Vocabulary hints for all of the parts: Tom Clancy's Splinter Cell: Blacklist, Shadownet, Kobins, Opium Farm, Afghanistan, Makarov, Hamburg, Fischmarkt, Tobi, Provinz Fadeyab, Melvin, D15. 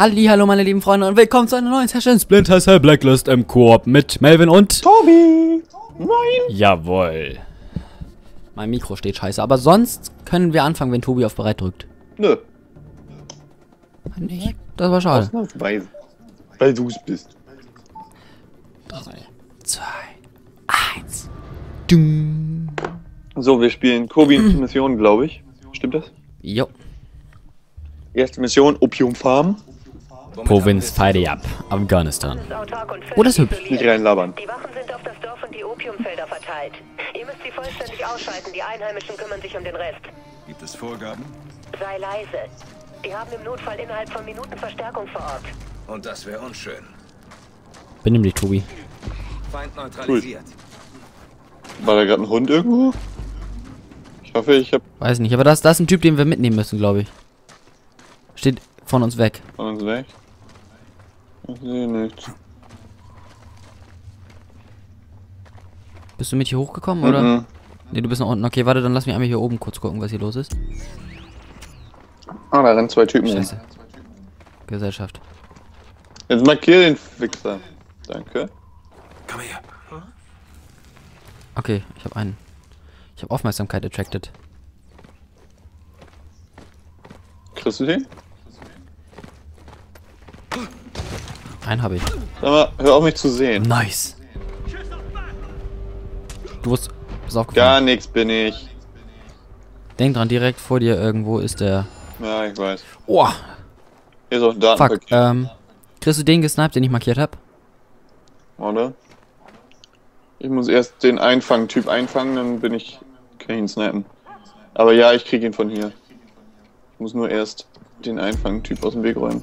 Hallihallo meine lieben Freunde und willkommen zu einer neuen Session Splinter Cell Blacklist im Koop mit Melvin und Tobi. Nein! Jawohl. Mein Mikro steht scheiße, aber sonst können wir anfangen, wenn Tobi auf bereit drückt. Nö. Nee, das war schade. Weil du es bist. 3, 2, 1. Dum. So, wir spielen Kobins Mission, glaube ich. Stimmt das? Jo. Erste Mission, Opium Farm. Provinz Fadeyab, Afghanistan. Oh, das ist hübsch. Nicht reinlabern. Die Wachen sind auf das Dorf und die Opiumfelder verteilt. Ihr müsst sie vollständig ausschalten, die Einheimischen kümmern sich um den Rest. Gibt es Vorgaben? Sei leise. Die haben im Notfall innerhalb von Minuten Verstärkung vor Ort. Und das wäre unschön. Benimm dich, Tobi. Feind neutralisiert. Cool. War da gerade ein Hund irgendwo? Ich hoffe, ich hab... Weiß nicht, aber das ist ein Typ, den wir mitnehmen müssen, glaube ich. Steht von uns weg. Von uns weg? Ich sehe nichts. Bist du mit hier hochgekommen, oder? Ne, du bist nach unten. Okay, warte, dann lass mich einmal hier oben kurz gucken, was hier los ist. Ah, da rennen zwei Typen hin. Gesellschaft. Jetzt markier den Fixer. Danke. Komm her. Okay, ich habe einen. Ich habe Aufmerksamkeit attracted. Kriegst du den? Einen habe ich. Sag mal, hör auf mich zu sehen. Nice. Du wirst... Gar nichts bin ich. Denk dran, direkt vor dir irgendwo ist der... Ja, ich weiß. Oh. Hier ist auch ein Datenpaket. Fuck, kriegst du den gesniped, den ich markiert habe? Warte. Ich muss erst den Typ einfangen, dann bin ich... Kann ich ihn snipen. Aber ja, ich krieg ihn von hier. Ich muss nur erst den Typ aus dem Weg räumen.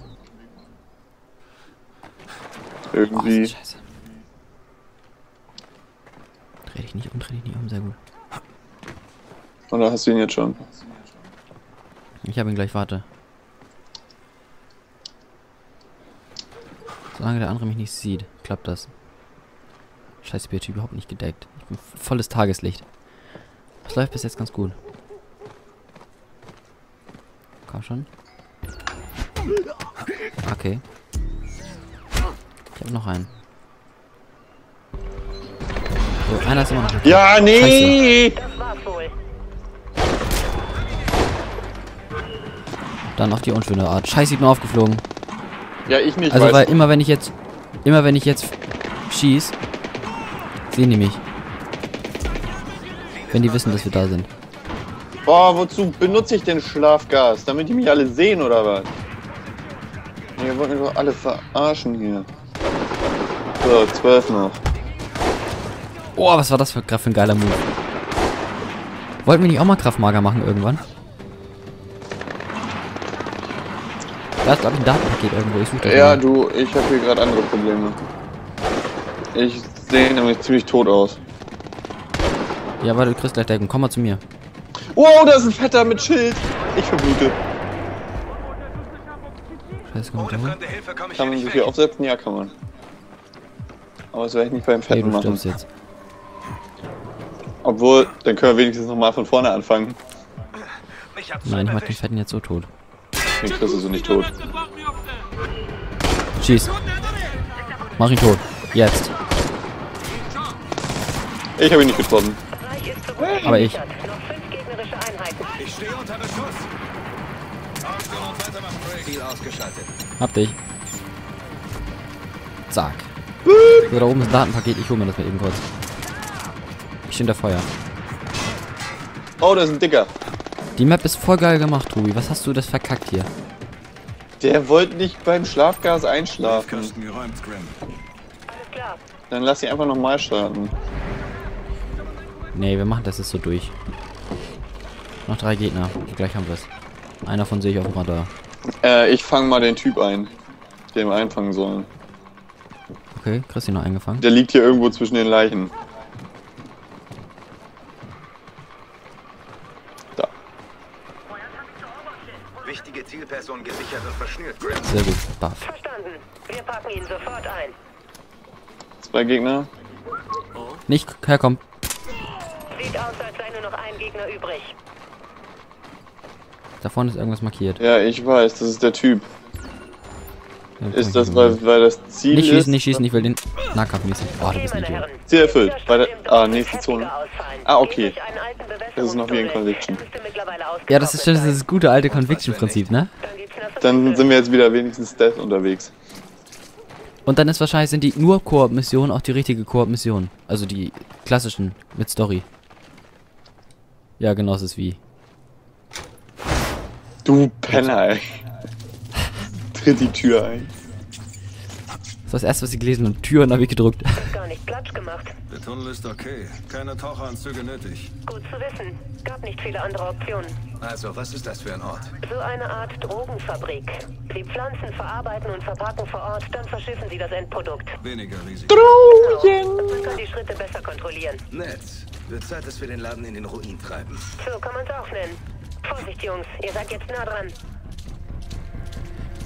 Irgendwie. Oh, Scheiße. Dreh dich nicht um, sehr gut. Oder hast du ihn jetzt schon? Ich habe ihn gleich, warte. Solange der andere mich nicht sieht, klappt das. Scheiße, ich bin hier überhaupt nicht gedeckt. Ich bin volles Tageslicht. Das läuft bis jetzt ganz gut. Komm schon. Okay. Ich hab noch einen. So, einer ist immer noch. Ja, nee! Das war's wohl. Dann auf die unschöne Art. Scheiße, ich bin aufgeflogen. Ja, ich nicht. Also, weil immer wenn ich jetzt. Immer wenn ich jetzt schieß, sehen die mich. Wenn die wissen, dass wir da sind. Boah, wozu benutze ich denn Schlafgas? Damit die mich alle sehen, oder was? Ihr wollt mich doch alle verarschen hier. So, 12 noch. Oh, was war das für ein geiler Move? Wollten wir nicht auch mal Kraftmager machen irgendwann? Da ist, glaube ich, ein Datenpaket irgendwo. Ich suche ja, du, ich habe hier gerade andere Probleme. Ich sehe nämlich ziemlich tot aus. Ja, warte, du kriegst gleich Deckung. Komm mal zu mir. Wow, da ist ein Vetter mit Schild. Ich verblute. Scheiße, komm, kann man so viel aufsetzen? Ja, kann man. Aber das werde ich nicht beim Vetten machen. Jetzt. Obwohl, dann können wir wenigstens nochmal von vorne anfangen. Nein, ich mach den Vetten jetzt so tot. Den kriegst du so nicht tot. Schieß. Mach ihn tot. Jetzt. Ich habe ihn nicht getroffen. Aber ich. Ich stehe unter Beschuss. Aufgehört und weitermachen. Ziel ausgeschaltet. Hab dich. Zack. So, da oben ist ein Datenpaket. Ich hole mir das mal eben kurz. Ich stehe hinter Feuer. Oh, da ist ein Dicker. Die Map ist voll geil gemacht, Tobi. Was hast du das verkackt hier? Der wollte nicht beim Schlafgas einschlafen. Alles klar. Dann lass sie einfach nochmal starten. Nee, wir machen das jetzt so durch. Noch 3 Gegner, gleich haben wir es. Einer von sehe ich auch immer da. Ich fange mal den Typ ein, den wir einfangen sollen. Okay, Christi noch eingefangen. Der liegt hier irgendwo zwischen den Leichen. Da. Wichtige Zielperson gesichert und verschnürt. Sehr gut, baff. Verstanden. Wir packen ihn sofort ein. 2 Gegner. Nicht herkommen. Sieht aus, als sei nur noch ein Gegner übrig. Da vorne ist irgendwas markiert. Ja, ich weiß, das ist der Typ. Ist das, weil das Ziel ist? Nicht schießen, ich will den Nahkampf mäßig. Oh, du bist nicht hier. Ziel erfüllt. Nächste Zone. Ah, okay. Das ist noch wie ein Conviction. Ja, das ist schon das gute alte Conviction-Prinzip, ne? Dann sind wir jetzt wieder wenigstens Death unterwegs. Und dann ist wahrscheinlich, sind die nur Koop-Missionen auch die richtige Koop-Mission. Also die klassischen mit Story. Ja, genau, das ist wie. Du Penner, ey. Tritt die Tür ein. Das war das erste, was ich gelesen habe. Tür und habe ich gedrückt. Gar nicht Platsch gemacht. Der Tunnel ist okay. Keine Taucheranzüge nötig. Gut zu wissen. Gab nicht viele andere Optionen. Also, was ist das für ein Ort? So eine Art Drogenfabrik. Sie pflanzen, verarbeiten und verpacken vor Ort, dann verschiffen sie das Endprodukt. Weniger Risiko. Drogen! Man kann die Schritte besser kontrollieren. Netz. Wird Zeit, dass wir den Laden in den Ruin treiben. So kann man es auch nennen. Vorsicht, Jungs, ihr seid jetzt nah dran.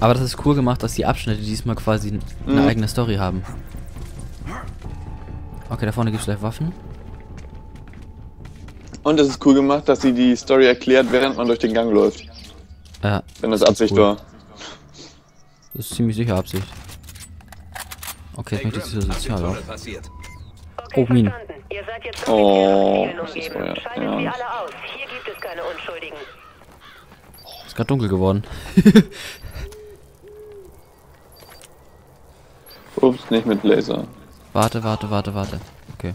Aber das ist cool gemacht, dass die Abschnitte diesmal quasi eine eigene Story haben. Okay, da vorne gibt es gleich Waffen. Und es ist cool gemacht, dass sie die Story erklärt, während man durch den Gang läuft. Ja. Wenn das Absicht war. Das ist ziemlich sicher Absicht. Okay, jetzt möchte ich so sozial auf. Oh, Minen. Oh, das ist teuer. Ja. Ist gerade dunkel geworden. Ups, nicht mit Laser. Warte. Okay.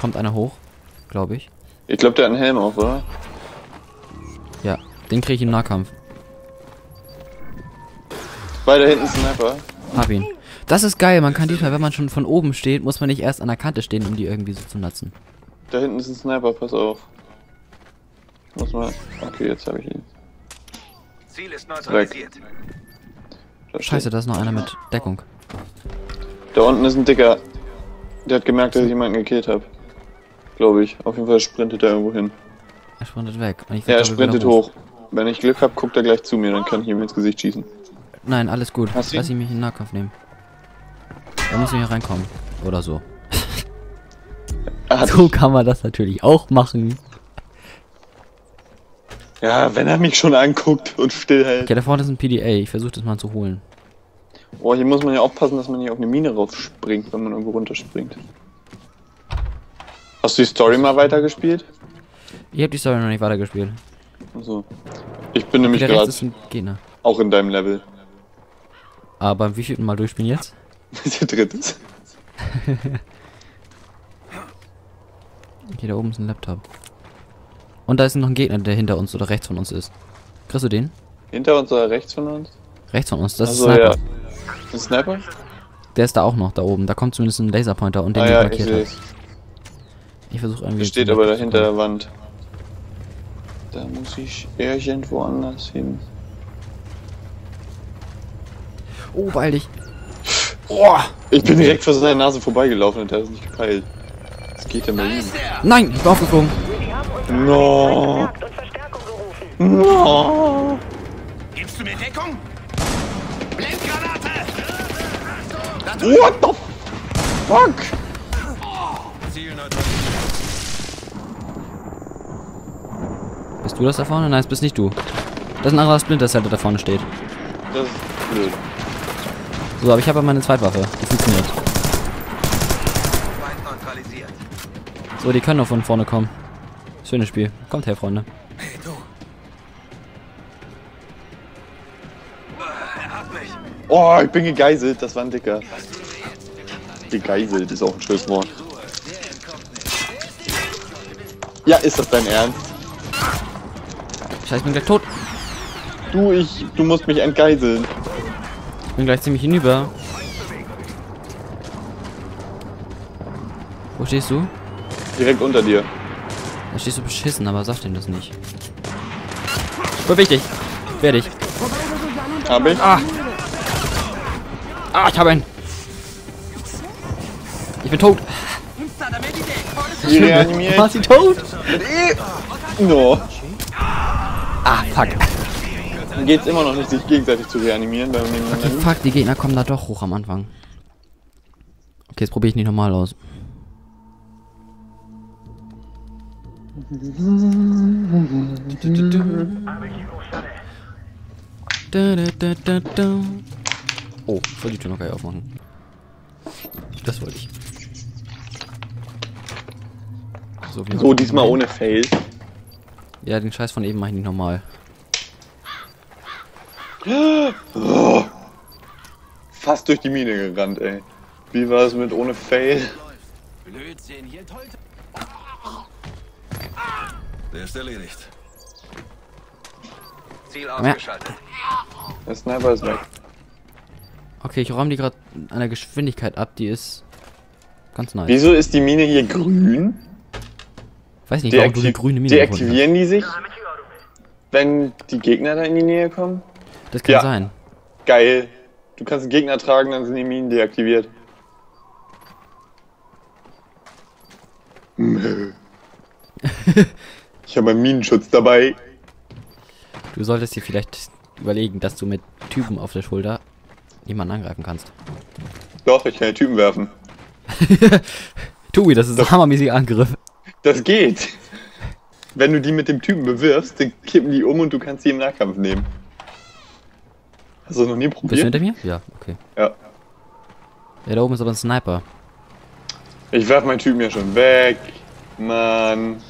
Kommt einer hoch, glaube ich. Ich glaube, der hat einen Helm auf, oder? Ja, den kriege ich im Nahkampf. Weiter hinten Sniper. Hab ihn. Das ist geil, man kann diesmal, wenn man schon von oben steht, muss man nicht erst an der Kante stehen, um die irgendwie so zu nutzen. Da hinten ist ein Sniper, pass auf. Muss man. Okay, jetzt habe ich ihn. Ziel ist neutralisiert. Da Scheiße, da ist noch einer mit Deckung. Da unten ist ein Dicker. Der hat gemerkt, dass ich jemanden gekillt habe. Glaube ich. Auf jeden Fall sprintet er irgendwo hin. Er sprintet weg. Und ich ja, er sprintet hoch. Wenn ich Glück habe, guckt er gleich zu mir, dann kann ich ihm ins Gesicht schießen. Nein, alles gut. Lass ihn mich in den Nahkampf nehmen. Da muss ich hier reinkommen. Oder so. So kann man das natürlich auch machen. Ja, wenn er mich schon anguckt und stillhält. Okay, da vorne ist ein PDA. Ich versuche das mal zu holen. Oh, hier muss man ja aufpassen, dass man nicht auf eine Mine raufspringt, wenn man irgendwo runterspringt. Hast du die Story mal weitergespielt? Ich hab die Story noch nicht weitergespielt. Achso. Ich bin nämlich gerade auch in deinem Level. Aber beim wievielten Mal durchspielen jetzt? Der dritte. Okay, da oben ist ein Laptop. Und da ist noch ein Gegner, der hinter uns oder rechts von uns ist. Kriegst du den? Hinter uns oder rechts von uns? Rechts von uns, das ist Sniper. Ja. Ist ein Sniper? Der ist da auch noch, da oben. Da kommt zumindest ein Laserpointer und den ich markiert habe. Ich versuche irgendwie... Der steht aber da hinter der Wand. Da muss ich irgendwo anders hin. Oh, beeil dich. Oh, ich bin direkt vor seiner Nase vorbeigelaufen und der ist nicht gepeilt. Das geht ja mal hin. Nein, ich bin aufgeflogen. No. No. Gibst du mir Deckung? Blendgranate! What the fuck? Bist du das da vorne? Nein, das bist nicht du. Das ist ein anderer Splinter Cell, der da vorne steht. Das ist blöd. So, aber ich habe meine Zweitwaffe. Die funktioniert. So, die können auch von vorne kommen. Schönes Spiel. Kommt her, Freunde. Hey, du. Oh, ich bin gegeißelt. Das war ein Dicker. Gegeißelt ist auch ein schönes Wort. Ja, ist das dein Ernst? Scheiße, ich bin gleich tot. Du musst mich entgeiseln. Ich bin gleich ziemlich hinüber. Wo stehst du? Direkt unter dir. Da stehst du beschissen, aber sag dem das nicht. Beweg dich. Werde ich. Hab ich? Ah. Ah, ich hab einen. Ich bin tot. Warst du tot? No. Ah, fuck. Geht's immer noch nicht, sich gegenseitig zu reanimieren. Okay, fuck, die Gegner kommen da doch hoch am Anfang. Okay, jetzt probiere ich nicht normal aus. Oh, voll die Tür noch gleich aufmachen. Das wollte ich. So, so diesmal ohne Fail. Ja, den Scheiß von eben mache ich nicht normal. Oh, fast durch die Mine gerannt, ey. Wie war es mit ohne Fail? Blödsinn, hier toll. Der ist erledigt. Ziel ausgeschaltet. Der Sniper ist weg. Okay, ich räume die gerade an der Geschwindigkeit ab, die ist ganz nice. Wieso ist die Mine hier grün? Weiß nicht, warum du eine grüne Mine gefunden hast. Deaktivieren die sich, wenn die Gegner da in die Nähe kommen? Das kann sein. Geil. Du kannst einen Gegner tragen, dann sind die Minen deaktiviert. Ich habe meinen Minenschutz dabei. Du solltest dir vielleicht überlegen, dass du mit Typen auf der Schulter jemanden angreifen kannst. Doch, ich kann die Typen werfen. Tobi, das ist ein hammermäßiger Angriff. Das geht. Wenn du die mit dem Typen bewirfst, dann kippen die um und du kannst sie im Nahkampf nehmen. Hast du das noch nie probiert? Bist du hinter mir? Ja, okay. Ja. Ja, da oben ist aber ein Sniper. Ich werf meinen Typen ja schon weg. Mann.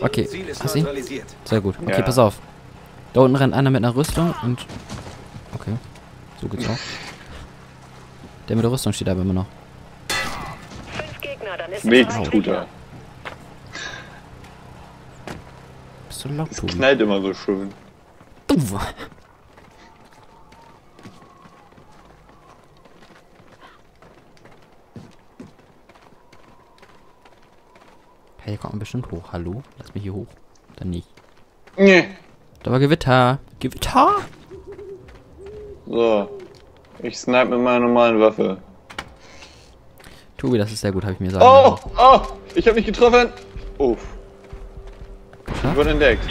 Okay, hast du ihn? Sehr gut. Okay, ja. Pass auf. Da unten rennt einer mit einer Rüstung und... Okay, so geht's auch. Der mit der Rüstung steht aber immer noch. 5 Gegner, dann ist Wegscooter. Bist du laut, Tobi? Das knallt immer so schön. Hey, hier kommt man bestimmt hoch. Hallo? Lass mich hier hoch. Dann nicht. Nee. Da war Gewitter. Gewitter? So. Ich snipe mit meiner normalen Waffe. Tobi, das ist sehr gut, habe ich mir sagen lassen. Oh! Oh! Ich habe mich getroffen! Oh. Ja? Ich wurde entdeckt.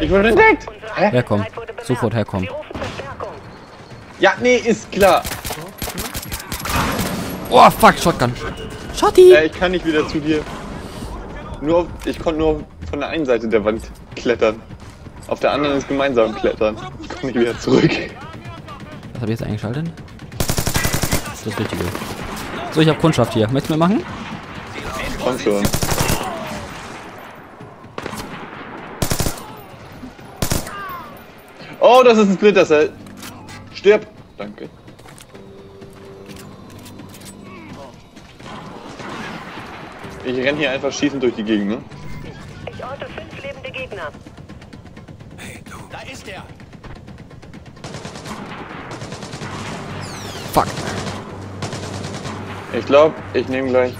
Ich wurde entdeckt! Hä? Herkommen. Sofort herkommen. Ja, nee, ist klar. Oh, fuck, Shotgun. Schotti! Ich kann nicht wieder zu dir. Nur auf, ich konnte nur von der einen Seite der Wand klettern. Auf der anderen ist gemeinsam klettern. Ich komme nicht wieder zurück. Was habe ich jetzt eingeschaltet? Das Richtige. So, ich habe Kundschaft hier. Möchtest du mir machen? Komm schon. Oh, das ist ein Splinter Cell. Stirb. Danke. Ich renne hier einfach schießend durch die Gegend, ne? Ich orte 5 lebende Gegner. Hey, du. Da ist er. Fuck. Ich glaube, ich nehme gleich.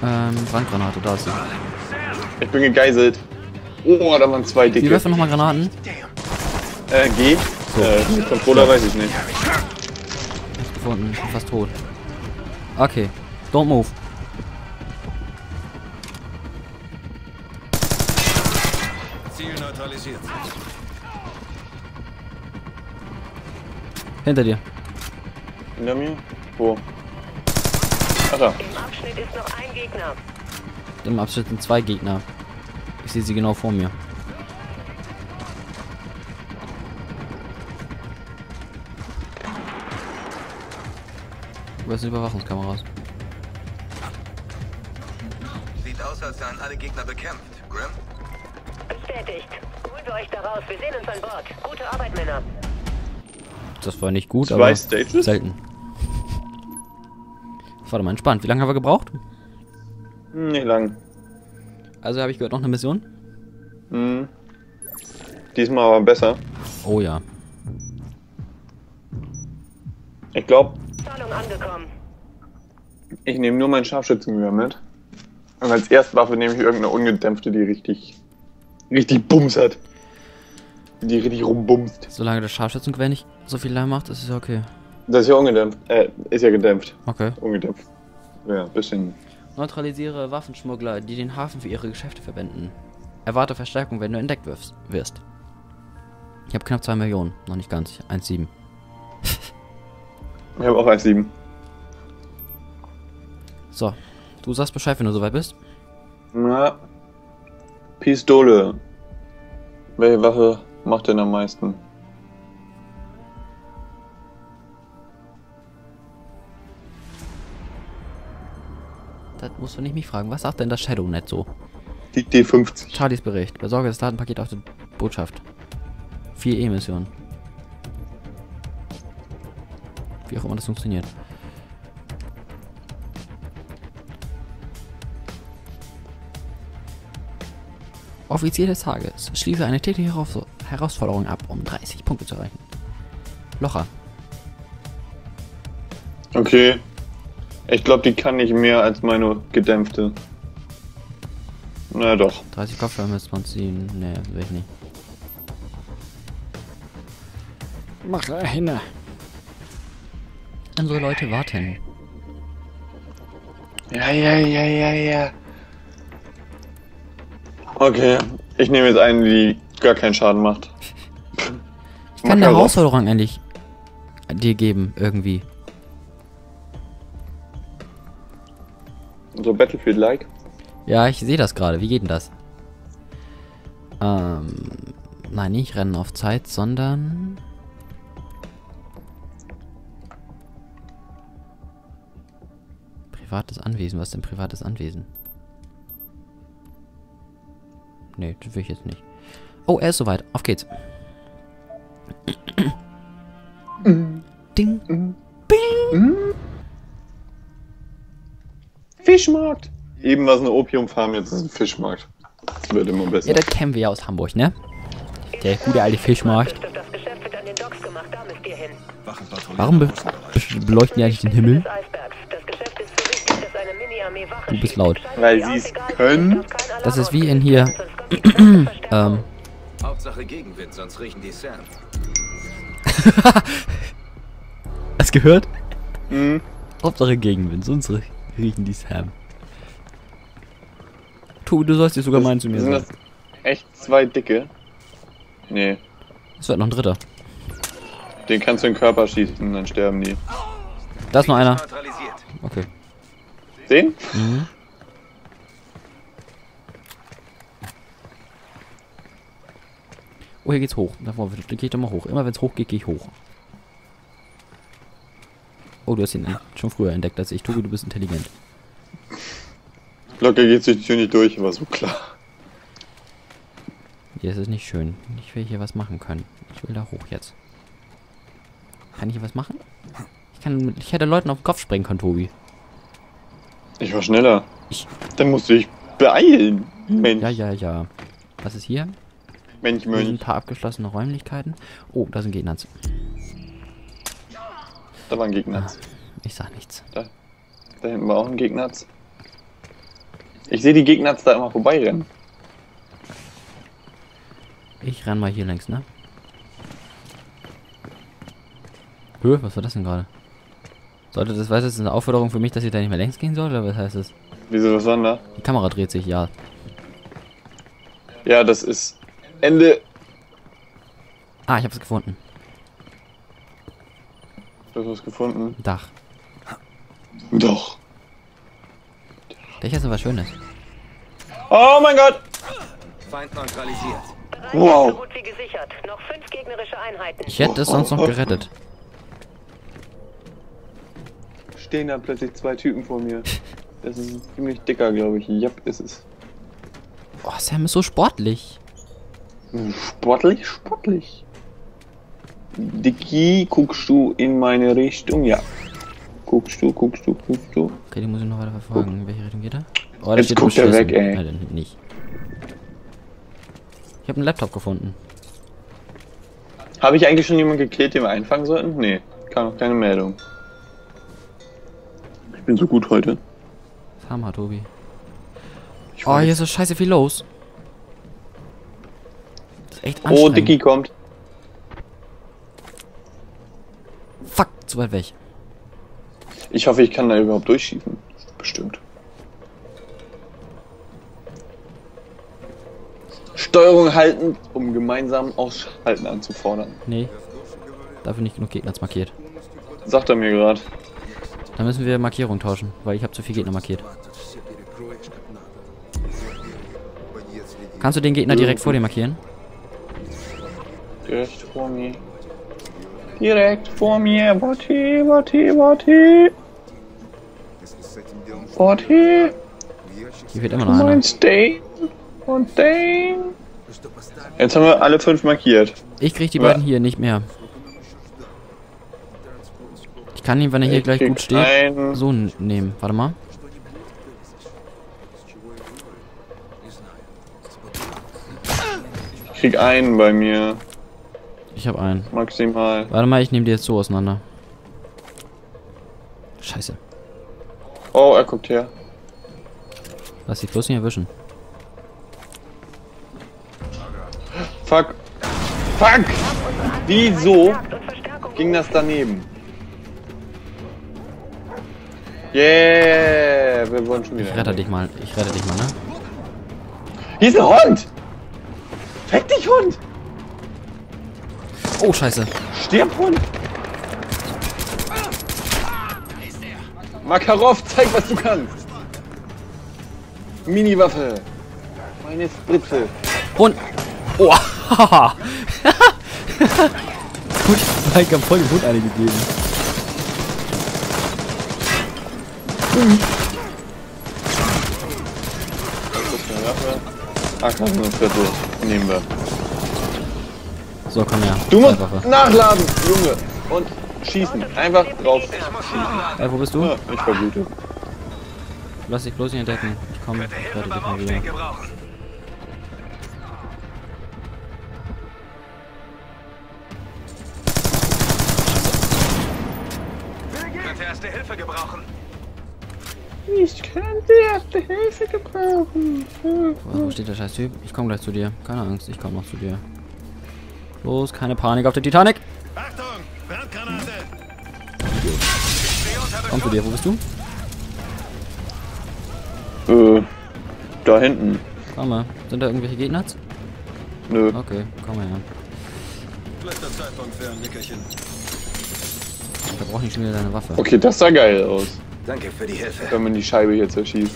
Brandgranate, da ist sie. Ich bin gegeißelt. Oh, da waren 2 Dicke. Wie wirst du nochmal Granaten? G. So. Controller weiß ich nicht. Nicht gefunden, fast tot. Okay, don't move. Neutralisiert. Hinter dir. Hinter mir? Wo? Ach da. Im Abschnitt ist noch ein Gegner. Im Abschnitt sind 2 Gegner. Ich sehe sie genau vor mir. Wo sind Überwachungskameras? Sieht aus, als seien alle Gegner bekämpft. Grim? Bestätigt. Holt euch da raus. Wir sehen uns an Bord. Gute Arbeit, Männer. Das war nicht gut, aber selten. Das war doch mal entspannt. Wie lange haben wir gebraucht? Nicht lang. Also habe ich gehört, noch eine Mission? Mhm. Diesmal aber besser. Oh ja. Ich glaube... Zahlung angekommen. Ich nehme nur mein Scharfschützengewehr mit. Und als Erstwaffe nehme ich irgendeine ungedämpfte, die richtig Bums hat. Die richtig rumbumst. Solange das Scharfschützengewehr nicht so viel Lärm macht, ist es okay. Das ist ja ungedämpft. Ist ja gedämpft. Okay. Ungedämpft. Ja, bisschen. Neutralisiere Waffenschmuggler, die den Hafen für ihre Geschäfte verwenden. Erwarte Verstärkung, wenn du entdeckt wirst. Ich habe knapp 2 Millionen. Noch nicht ganz. 1,7. Ich habe auch 1,7. So. Du sagst Bescheid, wenn du soweit bist. Na. Pistole. Welche Waffe macht denn am meisten? Das musst du nicht mich fragen. Was sagt denn das Shadownet so? Die D15. Charlies Bericht. Besorge das Datenpaket auf die Botschaft. 4E-Mission. Wie auch immer das funktioniert. Offizier des Tages. Schließe eine tägliche Herausforderung ab, um 30 Punkte zu erreichen. Locher. Okay. Ich glaube, die kann nicht mehr als meine gedämpfte. Naja, doch. 30 Kopfhörer müsste man ziehen. Ne, will ich nicht. Mach hin. Unsere Leute warten. Ja. Okay, ich nehme jetzt eine, die gar keinen Schaden macht. Ich kann eine Herausforderung endlich dir geben, irgendwie. So Battlefield-like? Ja, ich sehe das gerade. Wie geht denn das? Nein, nicht Rennen auf Zeit, sondern... Privates Anwesen. Was ist denn privates Anwesen? Nee, das will ich jetzt nicht. Oh, er ist soweit. Auf geht's. Ding. Bing. Fischmarkt. Eben war es eine Opium Farm, jetzt ist ein Fischmarkt. Das wird immer besser. Ja, das kennen wir ja aus Hamburg, ne? Der gute alte Fischmarkt. Warum beleuchten die eigentlich den Himmel? Du bist laut. Weil sie es können. Das ist wie in hier... Hauptsache Gegenwind, sonst riechen die Sand. Hast du gehört? Mhm. Hauptsache Gegenwind, sonst riechen die Sand. Tobi, du sollst dir sogar meinen zu mir sagen. Sind das echt zwei dicke? Nee. Es wird noch ein dritter. Den kannst du in den Körper schießen, dann sterben die. Da ist noch einer. Okay. Sehen? Mhm. Oh, hier geht's hoch. Davor gehe ich doch mal hoch. Immer wenn es hoch geht, gehe ich hoch. Oh, du hast ihn schon früher entdeckt als ich. Tobi, du bist intelligent. Locker geht's durch die Tür nicht durch, aber so klar. Hier ist es nicht schön. Ich will hier was machen können. Ich will da hoch jetzt. Kann ich hier was machen? Ich hätte Leuten auf den Kopf springen können, Tobi. Ich war schneller. Dann musst du dich beeilen, Mensch. Ja. Was ist hier? Mensch. Ein paar abgeschlossene Räumlichkeiten. Oh, da sind Gegner. Da war ein Gegner. Ich sag nichts. Da hinten war auch ein Gegner. Ich sehe die Gegner da immer vorbeirennen. Ich renn mal hier längs, ne? Höh, was war das denn gerade? Sollte das, weißt du, ist eine Aufforderung für mich, dass ich da nicht mehr längs gehen soll, oder was heißt das? Wieso, was war da? Die Kamera dreht sich, ja. Ja, das ist... Ende. Ah, ich hab's gefunden. Du hast was gefunden? Dach. Doch. Der ist was Schönes. Oh mein Gott! Feind neutralisiert. Wow! Noch 5 gegnerische Einheiten. Ich hätte es sonst noch gerettet. Stehen da plötzlich 2 Typen vor mir. Das ist ein ziemlich dicker, glaube ich. Japp, ist es. Oh, Sam ist so sportlich. Sportlich. Dicky, guckst du in meine Richtung? Ja. Guckst du. Okay, die muss ich noch weiter verfolgen. Guck. In welche Richtung geht er? Oh, jetzt guckt er weg, ey. Nein, nicht. Ich habe einen Laptop gefunden. Habe ich eigentlich schon jemanden gekillt, den wir einfangen sollten? Nee, kam noch keine Meldung. Ich bin so gut heute. Hammer, Tobi. Oh, hier ist so scheiße viel los. Echt anstrengend. Oh, Dicky kommt. Fuck, zu weit weg. Ich hoffe, ich kann da überhaupt durchschießen. Bestimmt. Steuerung halten, um gemeinsam Ausschalten anzufordern. Nee, dafür nicht genug Gegner markiert. Sagt er mir gerade. Dann müssen wir Markierung tauschen, weil ich habe zu viel Gegner markiert. Kannst du den Gegner direkt vor dir markieren? Direkt vor mir, warte. Forty. Hier wird immer noch einer. Und den. Jetzt haben wir alle 5 markiert. Ich krieg die beiden hier nicht mehr. Ich kann ihn, wenn er hier gleich gut steht, so nehmen. Warte mal. Ich krieg einen bei mir. Ich hab einen. Maximal. Warte mal, ich nehme die jetzt so auseinander. Scheiße. Oh, er guckt her. Lass dich bloß nicht erwischen. Fuck. Fuck! Wieso ging das daneben? Yeah! Wir wollen schon wieder. Ich rette dich mal, ne? Hier ist ein Hund! Fick dich, Hund! Oh, scheiße. Stirb, Hund! Makarov, zeig, was du kannst! Mini-Waffe! Meine Spritze! Hund! Oh! Haha! Gut, ich hab voll den Hund eine gegeben. Ach, das ist nur ein Viertel. Nehmen wir. So, komm her. Du musst nachladen, Junge. Und schießen. Einfach drauf schießen. Wo bist du? Ja, ich verblute. Lass dich bloß nicht entdecken. Ich komme. Ich werde dich mal wieder. Ich kann die erste Hilfe gebrauchen. Wo steht der scheiß Typ? Ich komme gleich zu dir. Keine Angst, ich komme noch zu dir. Los, keine Panik auf der Titanic. Achtung, Brandgranate. Komm zu dir, wo bist du? Da hinten. Komm mal, sind da irgendwelche Gegner? Nö. Okay, komm mal her. Letzter Zeitpunkt für ein Nickerchen. Da brauch ich nicht schon wieder deine Waffe. Okay, das sah geil aus. Danke für die Hilfe. Wenn man die Scheibe hier zerschießt.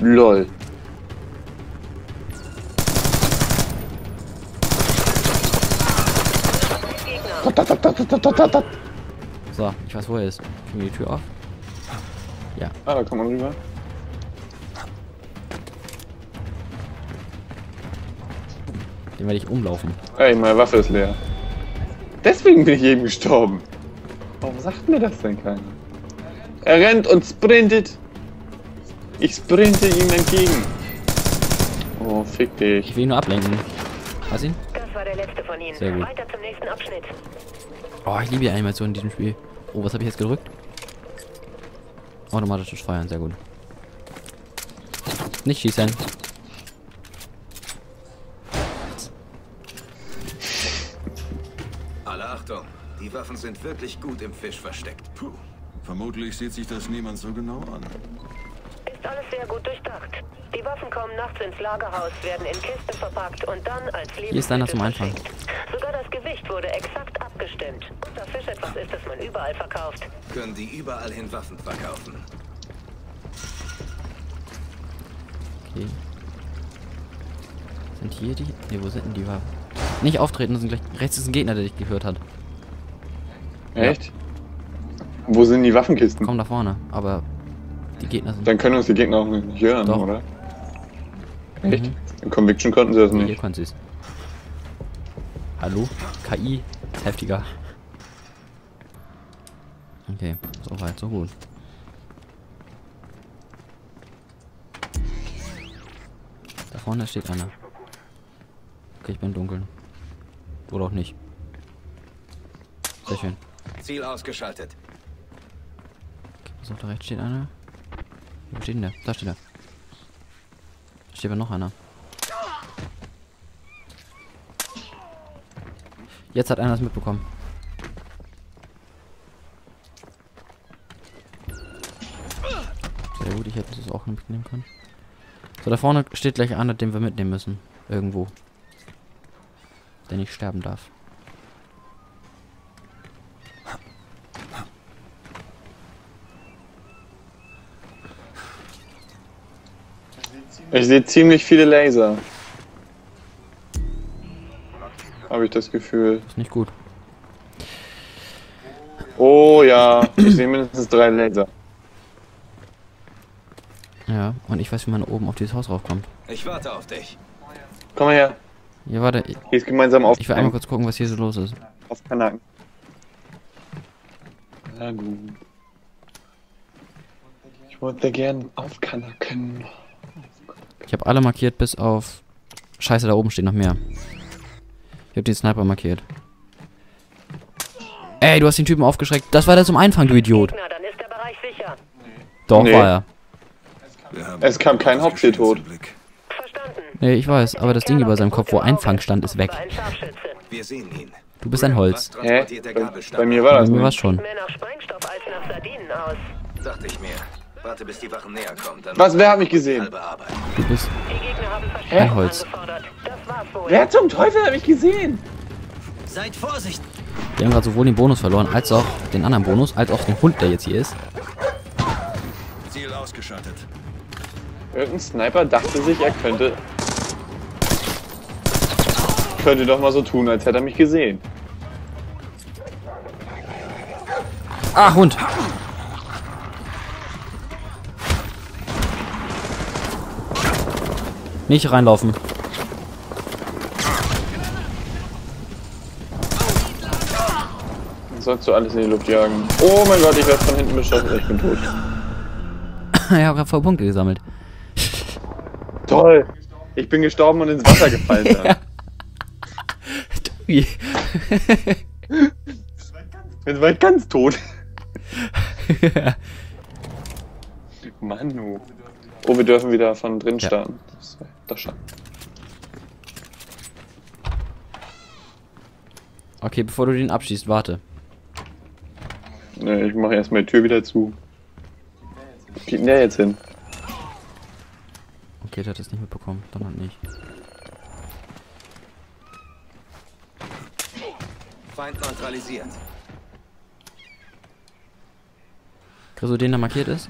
LOL. So, ich weiß, wo er ist. Kriegen wir die Tür auf? Ja. Ah, da kommt man rüber. Den werde ich umlaufen. Ey, meine Waffe ist leer. Deswegen bin ich eben gestorben. Warum sagt mir das denn keiner? Er rennt und sprintet. Ich sprinte ihm entgegen. Oh, fick dich. Ich will ihn nur ablenken. Hast ihn? Das war der letzte von Ihnen. Sehr gut. Weiter zum nächsten Abschnitt. Oh, ich liebe die Animation in diesem Spiel. Oh, was habe ich jetzt gedrückt? Automatisches Feuern, sehr gut. Nicht schießen. Alle Achtung, die Waffen sind wirklich gut im Fisch versteckt. Puh. Vermutlich sieht sich das niemand so genau an. Ist alles sehr gut durchdacht. Die Waffen kommen nachts ins Lagerhaus, werden in Kisten verpackt und dann als Lebensmittel. Hier ist einer zum Einfang. Sogar das Gewicht wurde exakt abgestimmt. Unter Fisch etwas ist, das man überall verkauft. Können die überall hin Waffen verkaufen. Okay. Sind hier die? Ne, wo sind denn die Waffen? Nicht auftreten, das sind gleich... Rechts ist ein Gegner, der dich gehört hat. Echt? Ja. Wo sind die Waffenkisten? Komm da vorne, aber die Gegner sind... Dann können uns die Gegner auch nicht hören, doch, oder? Echt? Mhm. Im Conviction konnten sie das nicht. Hier konnten sie es. Hallo? KI ist heftiger. Okay, so weit, so gut. Da vorne steht einer. Okay, ich bin im Dunkeln. Oder auch nicht. Sehr schön. Ziel ausgeschaltet. So, da rechts steht einer. Wo steht denn der? Da steht er. Da steht aber noch einer. Jetzt hat einer das mitbekommen. Sehr gut, ich hätte das auch mitnehmen können. So, da vorne steht gleich einer, den wir mitnehmen müssen. Irgendwo. Der nicht sterben darf. Ich sehe ziemlich viele Laser. Habe ich das Gefühl. Ist nicht gut. Oh ja, ich sehe mindestens 3 Laser. Ja, und ich weiß, wie man oben auf dieses Haus raufkommt. Ich warte auf dich. Komm mal her. Ja, warte. Ich gemeinsam auf. Ich will einmal kurz gucken, was hier so los ist. Auf Kanaken. Na gut. Ich wollte gern auf Kanaken. Ich habe alle markiert, bis auf... Scheiße, da oben steht noch mehr. Ich habe den Sniper markiert. Ey, du hast den Typen aufgeschreckt. Das war der zum Einfangen, du Idiot. Dann ist der Bereich sicher. Doch, nee. War er. Es kam kein Hauptschild tot. Nee, ich weiß, aber das Ding über seinem Kopf, wo Einfang stand, ist weg. Wir sehen ihn. Du bist ein Holz. Hä? Bei mir war das. Bei mir war es schon. Was? Wer hat mich gesehen? Du bist ein Holz. Wer zum Teufel hat mich gesehen? Seid vorsichtig. Wir haben gerade sowohl den Bonus verloren, als auch den anderen Bonus, als auch den Hund, der jetzt hier ist. Ziel ausgeschaltet. Irgendein Sniper dachte sich, er könnte doch mal so tun, als hätte er mich gesehen. Ah, Hund! Nicht reinlaufen. Dann sollst du alles in die Luft jagen. Oh mein Gott, ich werde von hinten beschossen, ich bin tot. Ich habe gerade voll Punkte gesammelt. Toll! Ich bin gestorben und ins Wasser gefallen. Ja. Tobi! Jetzt war ich ganz tot. Ja. Manu. Oh, wir dürfen wieder von drin starten. Ja. Das schon. Okay, bevor du den abschießt, warte. Ne, ich mache erstmal die Tür wieder zu. Wo geht denn der jetzt hin? Okay, der hat es nicht mitbekommen. Dann halt nicht. Feind neutralisiert. Kriegst du den, der markiert ist?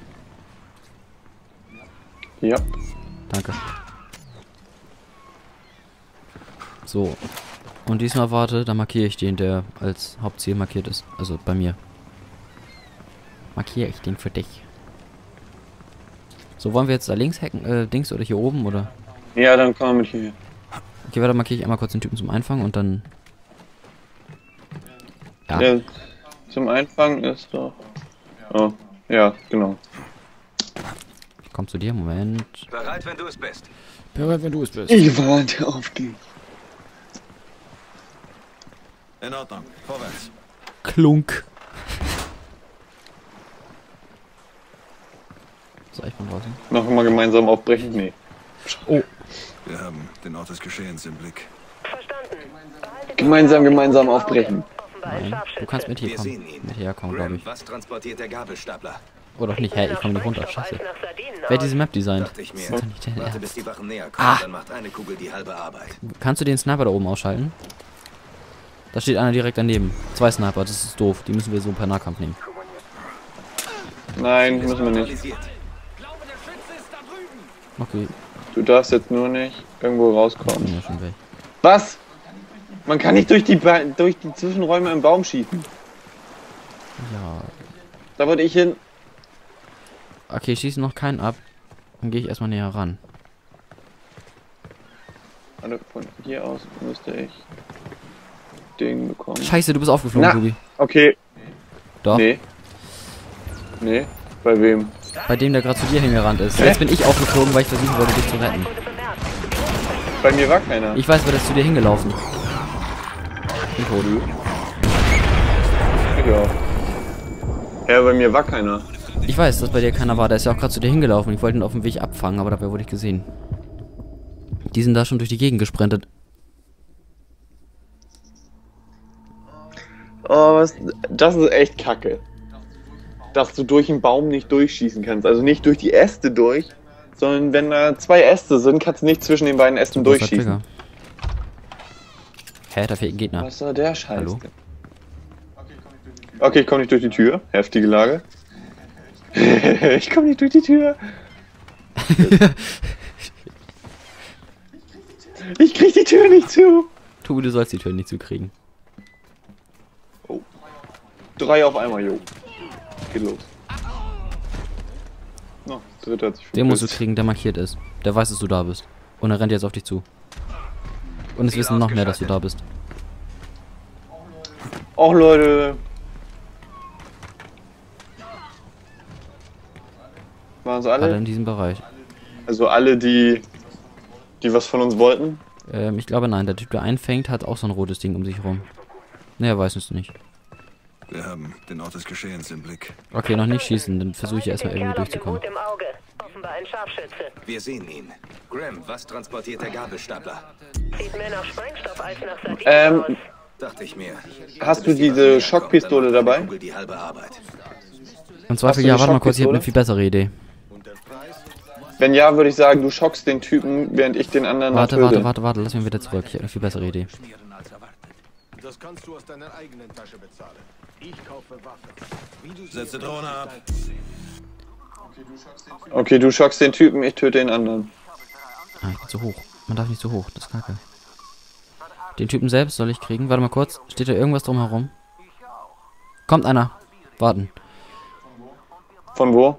Ja. Danke. So. Und diesmal warte, dann markiere ich den, der als Hauptziel markiert ist. Also bei mir. Markiere ich den für dich. So, wollen wir jetzt da links hacken, Dings oder hier oben, oder? Ja, dann kommen wir mit hier. Okay, warte, markiere ich einmal kurz den Typen zum Einfangen und dann... Ja. Ja, zum Einfangen ist doch... Oh, ja, genau. Ich komm zu dir, Moment. Bereit, wenn du es bist. Bereit, wenn du es bist. Ich warte auf dich. In Ordnung, vorwärts. Klunk. Noch mal gemeinsam aufbrechen? Nee. Oh. Wir haben den Ort des Geschehens im Blick. Verstanden. Gemeinsam aufbrechen. Nein. Du kannst mit hier kommen. Mit hierher kommen, glaube ich. Was transportiert der Gabelstapler? Oh, doch nicht. Hey, ich komme nicht runter. Scheiße. Wer hat diese Map designt? Das ist doch nicht der Ernst. Ah. Kannst du den Sniper da oben ausschalten? Da steht einer direkt daneben. Zwei Sniper. Das ist doof. Die müssen wir so per Nahkampf nehmen. Nein, müssen wir nicht. Okay. Du darfst jetzt nur nicht irgendwo rauskommen. Ich bin ja schon weg. Was? Man kann nicht durch die Zwischenräume im Baum schießen. Ja. Da wollte ich hin. Okay, ich schieße noch keinen ab. Dann gehe ich erstmal näher ran. Also von hier aus müsste ich den bekommen. Scheiße, du bist aufgeflogen, Tobi. Okay. Doch. Nee. Nee. Bei wem? Bei dem, der gerade zu dir hingerannt ist. Jetzt bin ich aufgeflogen, weil ich versuchen wollte, dich zu retten. Bei mir war keiner. Ich weiß, wer das zu dir hingelaufen. Ich bin tot. Ja. Ja, bei mir war keiner. Ich weiß, dass bei dir keiner war. Der ist ja auch gerade zu dir hingelaufen. Ich wollte ihn auf dem Weg abfangen, aber dabei wurde ich gesehen. Die sind da schon durch die Gegend gesprintet. Oh, was? Das ist echt kacke. Dass du durch den Baum nicht durchschießen kannst. Also nicht durch die Äste durch, sondern wenn da zwei Äste sind, kannst du nicht zwischen den beiden Ästen durchschießen. Hä, da fehlt ein Gegner. Was soll der Scheiß? Hallo? Okay, ich komm nicht durch die Tür. Heftige Lage. Ich komm nicht durch die Tür. Ich krieg die Tür nicht zu. Tobi, du sollst die Tür nicht zukriegen. Oh. 3 auf einmal, jo. Geht los. No, dritter hat sich verpisst. Den musst du kriegen, der markiert ist. Der weiß, dass du da bist. Und er rennt jetzt auf dich zu. Und es wissen noch mehr, dass du da bist. Och Leute. Waren sie alle? Alle in diesem Bereich. Also alle, die was von uns wollten? Ich glaube nein. Der Typ, der einfängt, hat auch so ein rotes Ding um sich rum. Ne, er weiß es nicht. Wir haben den Ort des Geschehens im Blick. Okay, noch nicht schießen, dann versuche ich erstmal irgendwie durchzukommen. Offenbar ein Scharfschütze. Wir sehen ihn. Graham, was transportiert der Gabelstapler? Sieht mehr nach Sprengstoff als nach Sardinen aus. Dachte ich mir. Hast du diese Schockpistole dabei? Die halbe Arbeit. Und zwar, ja, warte mal kurz, ich habe eine viel bessere Idee. Wenn ja, würde ich sagen, du schockst den Typen, während ich den anderen... Warte, lass mich wieder zurück. Ich habe eine viel bessere Idee. Das kannst du aus deiner eigenen Tasche bezahlen. Ich kaufe Waffen. Setze Drohne ab. Okay, du schockst den Typen, ich töte den anderen. Ah, ich bin zu hoch. Man darf nicht zu hoch, das ist kacke. Den Typen selbst soll ich kriegen. Warte mal kurz, steht da irgendwas drumherum? Kommt einer. Warten. Von wo?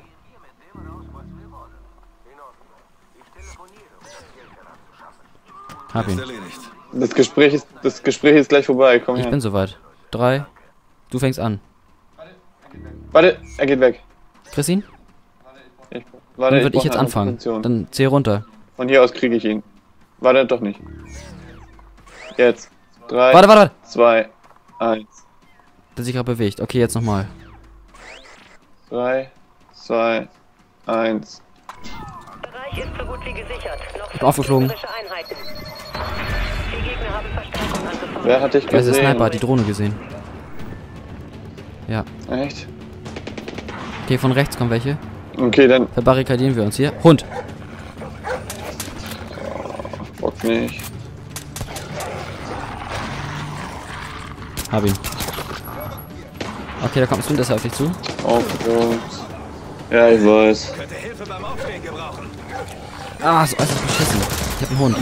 Hab ihn. Das Gespräch ist gleich vorbei, komm her. Ich bin soweit. 3. Du fängst an. Warte, er geht weg. Christine? Warte, dann würde ich jetzt anfangen. Dann zähl runter. Von hier aus kriege ich ihn. Warte, doch nicht. Jetzt. 3, warte. 2, 1. Der sich gerade bewegt. Okay, jetzt nochmal. 3, 2, 1. Bereich ist so gut wie gesichert. Noch ich bin aufgeflogen. Wer hat dich gesehen? Der Sniper hat die Drohne gesehen. Ja. Echt? Okay, von rechts kommen welche. Okay, dann verbarrikadieren wir uns hier. Hund! Oh, bock nicht. Hab ihn. Okay, da kommt ein Splinter auf dich zu. Oh Gott. Ja, ich weiß. Könnte Hilfe beim Aufstehen gebrauchen. Ah, so alles beschissen. Ich hab einen Hund.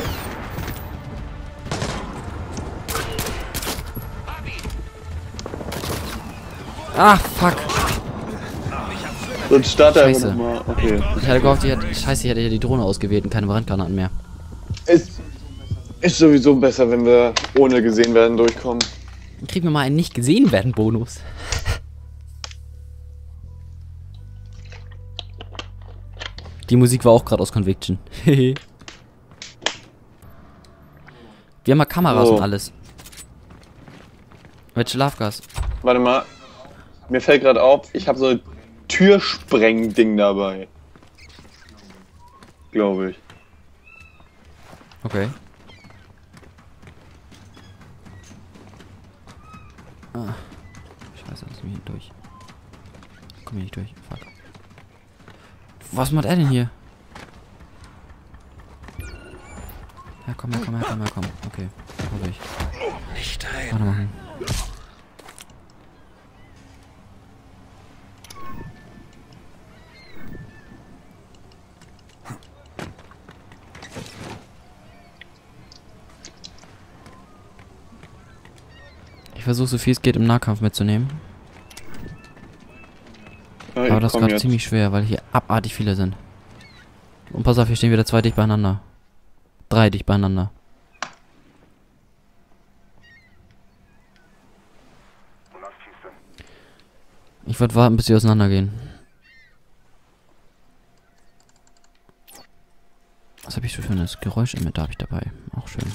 Ah, fuck. Und Starter nochmal. Okay. Ich hatte gehofft, ich hätte ja die Drohne ausgewählt und keine Brandgranaten mehr. Ist sowieso besser, wenn wir ohne gesehen werden durchkommen. Dann kriegen wir mal einen nicht gesehen werden Bonus. Die Musik war auch gerade aus Conviction. Wir haben mal Kameras und alles. Mit Schlafgas. Warte mal. Mir fällt gerade auf, ich habe so ein Türsprengding dabei. Glaube ich. Okay. Ah. Scheiße, lass mich hier durch. Komm hier nicht durch. Fuck. Was macht er denn hier? Ja, komm. Okay. Hab ich. Nicht rein. Warte mal. Ich versuche so viel es geht im Nahkampf mitzunehmen. Ja, aber das ist gerade ziemlich schwer, weil hier abartig viele sind. Und pass auf, hier stehen wieder 2 dicht beieinander. 3 dicht beieinander. Ich würde warten, bis sie auseinandergehen. Was habe ich so für ein Geräusch immer da habe ich dabei? Auch schön.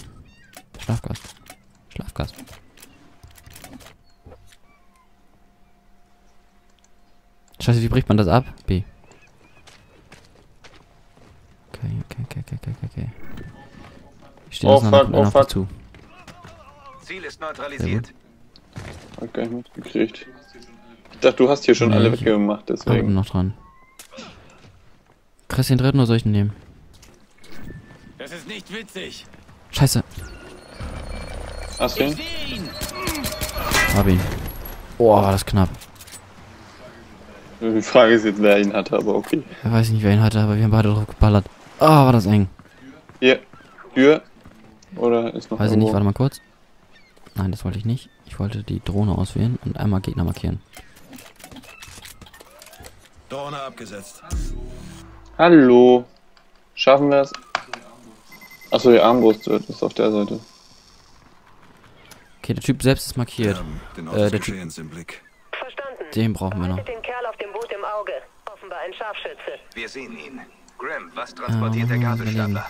Schlafgas. Scheiße, wie bricht man das ab? B. Okay. Ich stehe auf zu. Ziel ist neutralisiert. Hab gar nicht mitgekriegt. Ich dachte, du hast hier schon alle weggemacht, deswegen. Ich bin noch dran. Kriegst du den dritten oder soll ich ihn nehmen? Das ist nicht witzig. Scheiße. Hast du ihn? Hab ihn. Boah, war das knapp. Die Frage ist jetzt, wer ihn hatte, aber okay. Ich weiß nicht, wer ihn hatte, aber wir haben beide drauf geballert. Ah, war das eng. Hier. Tür. Oder ist noch Weiß ich nicht, warte mal kurz. Nein, das wollte ich nicht. Ich wollte die Drohne auswählen und einmal Gegner markieren. Drohne abgesetzt. Hallo. Schaffen wir es? Achso, die Armbrust ist auf der Seite. Okay, der Typ selbst ist markiert. Der Typ im Blick. Verstanden. Den brauchen wir noch. Den Kerl auf dem Boot im Auge. Offenbar ein Scharfschütze. Wir sehen ihn. Graham, was transportiert der Gabelstapler?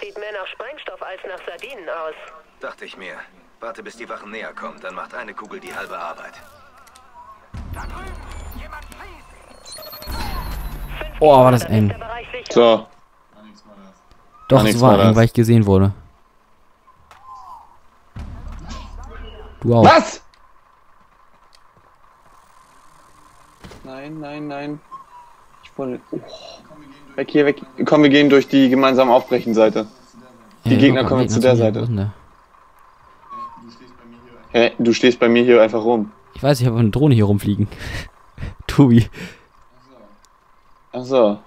Sieht mehr nach Sprengstoff als nach Sardinen aus. Dachte ich mir. Warte, bis die Wachen näher kommen, dann macht eine Kugel die halbe Arbeit. Oh, war das eng. So. Doch, es war eng, weil ich gesehen wurde. Du auch. Was? Nein, nein, nein. Ich wollte... Oh. Weg hier, weg. Komm, wir gehen durch die gemeinsam aufbrechen Seite. Die Gegner kommen jetzt zu der Seite. Hä? Du stehst bei mir hier einfach rum. Ich weiß, ich habe eine Drohne hier rumfliegen. Tobi. Ach so.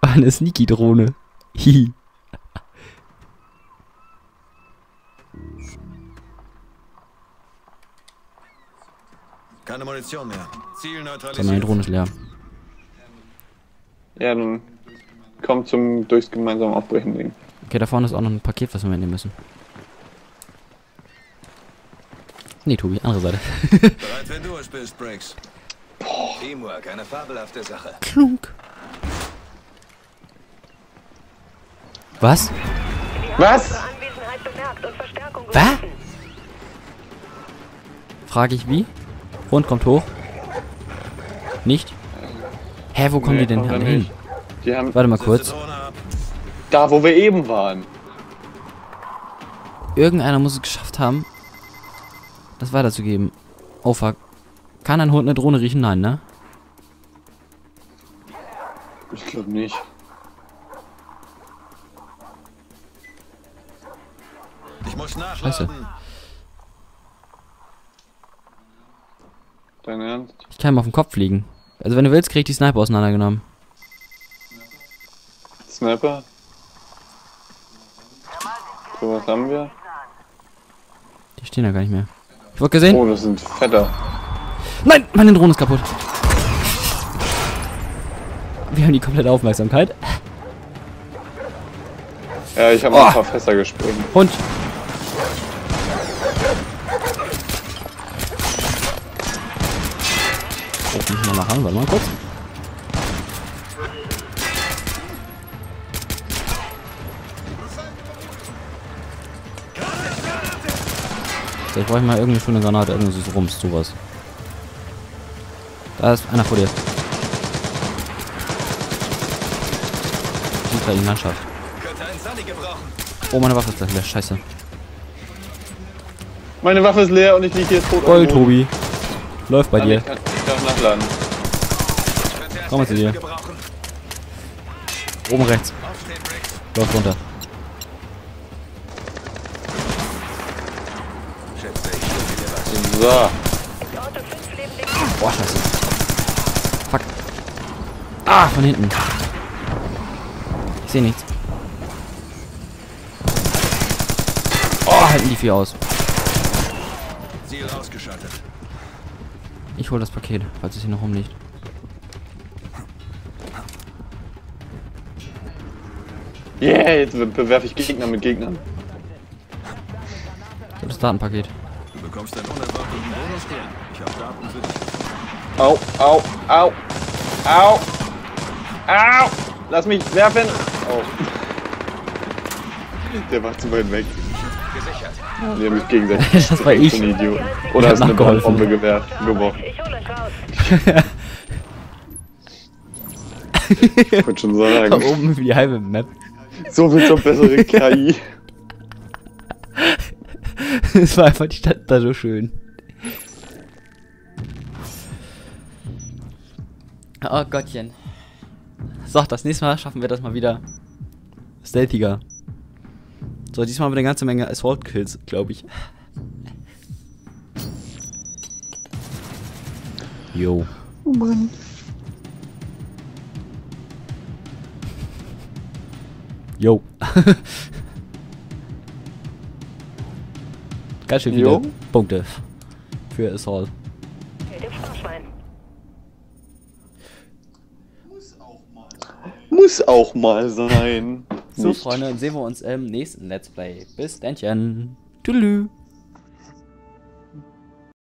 Eine Sneaky-Drohne. Hihi. Keine Munition mehr. Ziel neutralisiert. So, meine Drohne ist leer. Ja, dann komm zum durchs gemeinsame Aufbrechen Ding. Okay, da vorne ist auch noch ein Paket, was wir mitnehmen müssen. Nee, Tobi, andere Seite. Bereit, wenn du es bist, Briggs. Teamwork, eine fabelhafte Sache. Klug. Was? Was? Was? Frage ich wie? Rund kommt hoch. Nicht? Hä, wo kommen die denn hin? Die haben... Warte mal kurz. Da, wo wir eben waren. Irgendeiner muss es geschafft haben, das weiterzugeben. Oh fuck. Kann ein Hund eine Drohne riechen? Nein, ne? Ich glaube nicht. Ich muss nachladen. Scheiße. Dein Ernst? Ich kann ihm auf den Kopf fliegen. Also wenn du willst, krieg ich die Sniper auseinandergenommen. Sniper? So, was haben wir? Die stehen da gar nicht mehr. Ich wurde gesehen. Oh, das sind Fetter. Nein, meine Drohne ist kaputt. Wir haben die komplette Aufmerksamkeit. Ja, ich habe ein paar Fässer gesprungen. Und? Das müssen wir machen, warte mal kurz. So, ich brauche mal irgendwie schon eine Granate, irgendwas Rums, sowas. Da ist einer vor dir. Super in die Landschaft. Oh, meine Waffe ist leer. Scheiße. Meine Waffe ist leer und ich liege jetzt tot. Voll, Tobi. Läuft bei dir. Ich darf nachladen. Komm mal zu dir. Oben rechts. Läuft runter. So. Boah, scheiße. Fuck. Ah, von hinten. Ich sehe nichts. Oh, halten die vier aus. Ziel ausgeschaltet. Ich hole das Paket, falls es hier noch rumliegt. Yeah, jetzt bewerfe ich Gegner mit Gegnern. Ich habe das Datenpaket. Du bekommst einen unerwarteten Bonus. Ich habe Daten für dich. Au, au, au, au, au. Lass mich werfen. Oh. Der war zu weit weg. Wir haben mich gegenseitig. Das war ich. Ein Idiot. Oder hast du eine Bombe geworfen? Ich würde schon sagen. Da oben für die halbe Map. So viel zur besseren KI. Es war einfach die Stadt da so schön. Oh Gottchen. So, das nächste Mal schaffen wir das mal wieder. Stealthiger. So, diesmal haben wir eine ganze Menge Assault Kills, glaube ich. Jo. Oh Mann. Jo. Ganz schön viele Punkte für Assault. Muss auch mal sein. So, Freunde, sehen wir uns im nächsten Let's Play. Bis dann. Tschüss.